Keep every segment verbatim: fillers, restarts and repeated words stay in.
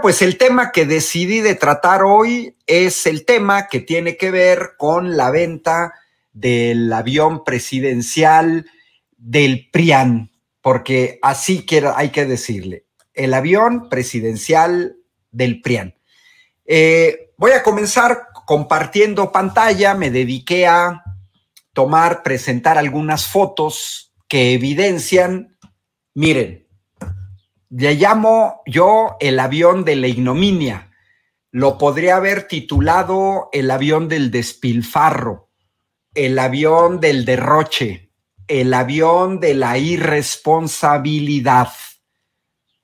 Bueno, pues el tema que decidí de tratar hoy es el tema que tiene que ver con la venta del avión presidencial del PRIAN, porque así quiero, hay que decirle, el avión presidencial del PRIAN. Eh, voy a comenzar compartiendo pantalla. Me dediqué a tomar, presentar algunas fotos que evidencian, miren, le llamo yo el avión de la ignominia. Lo podría haber titulado el avión del despilfarro, el avión del derroche, el avión de la irresponsabilidad.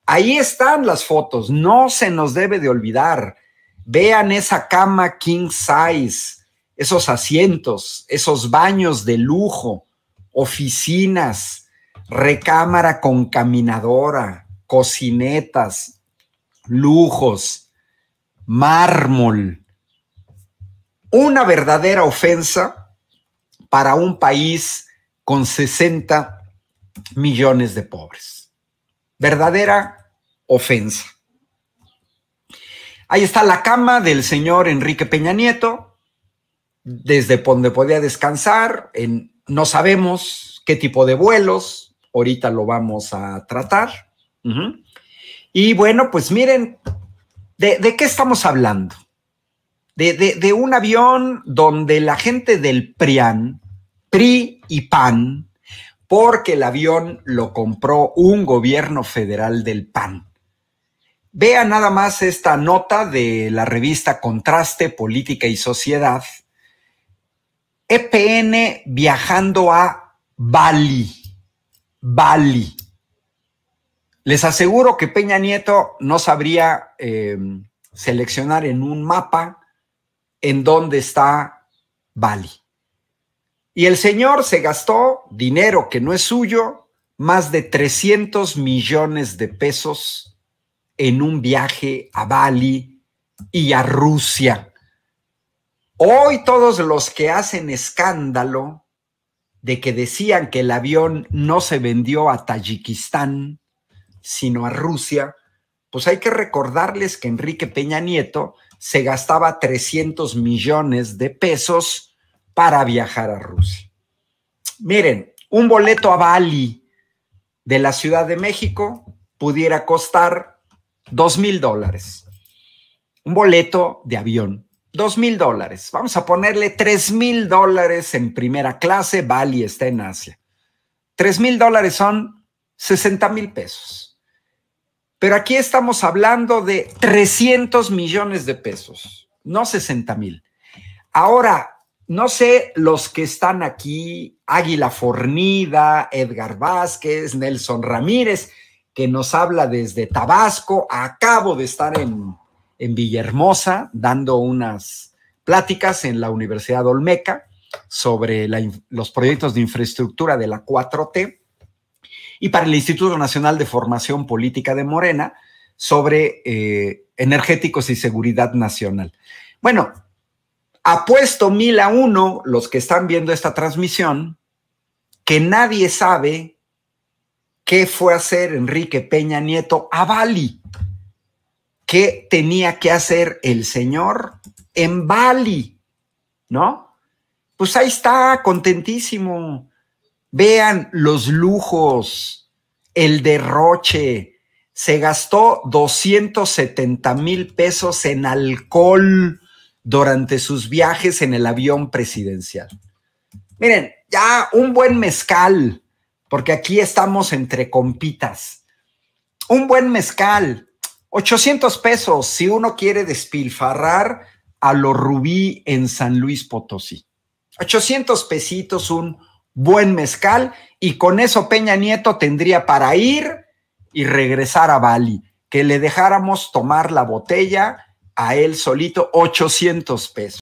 Ahí están las fotos, no se nos debe de olvidar. Vean esa cama king size, esos asientos, esos baños de lujo, oficinas, recámara con caminadora, cocinetas, lujos, mármol. Una verdadera ofensa para un país con sesenta millones de pobres. Verdadera ofensa. Ahí está la cama del señor Enrique Peña Nieto, desde donde podía descansar, en, no sabemos qué tipo de vuelos, ahorita lo vamos a tratar. Uh-huh. Y bueno, pues miren, ¿de, de qué estamos hablando? De, de, de un avión donde la gente del PRIAN, PRI y PAN, porque el avión lo compró un gobierno federal del PAN. Vean nada más esta nota de la revista Contraste, Política y Sociedad. E P N viajando a Bali, Bali. Les aseguro que Peña Nieto no sabría eh, seleccionar en un mapa en dónde está Bali. Y el señor se gastó dinero que no es suyo, más de trescientos millones de pesos en un viaje a Bali y a Rusia. Hoy todos los que hacen escándalo de que decían que el avión no se vendió a Tayikistán, sino a Rusia, pues hay que recordarles que Enrique Peña Nieto se gastaba trescientos millones de pesos para viajar a Rusia. Miren, un boleto a Bali de la Ciudad de México pudiera costar dos mil dólares. Un boleto de avión, dos mil dólares. Vamos a ponerle tres mil dólares en primera clase. Bali está en Asia. tres mil dólares son sesenta mil pesos. Pero aquí estamos hablando de trescientos millones de pesos, no sesenta mil. Ahora, no sé los que están aquí, Águila Fornida, Edgar Vásquez, Nelson Ramírez, que nos habla desde Tabasco. Acabo de estar en, en Villahermosa dando unas pláticas en la Universidad Olmeca sobre la, los proyectos de infraestructura de la cuatro T. Y para el Instituto Nacional de Formación Política de Morena sobre eh, energéticos y seguridad nacional. Bueno, apuesto mil a uno los que están viendo esta transmisión que nadie sabe qué fue a hacer Enrique Peña Nieto a Bali. ¿Qué tenía que hacer el señor en Bali? ¿No? Pues ahí está, contentísimo. Vean los lujos, el derroche. Se gastó doscientos setenta mil pesos en alcohol durante sus viajes en el avión presidencial. Miren, ya un buen mezcal, porque aquí estamos entre compitas. Un buen mezcal, ochocientos pesos si uno quiere despilfarrar a lo rubí en San Luis Potosí. ochocientos pesitos un buen mezcal, y con eso Peña Nieto tendría para ir y regresar a Bali, que le dejáramos tomar la botella a él solito, ochocientos pesos.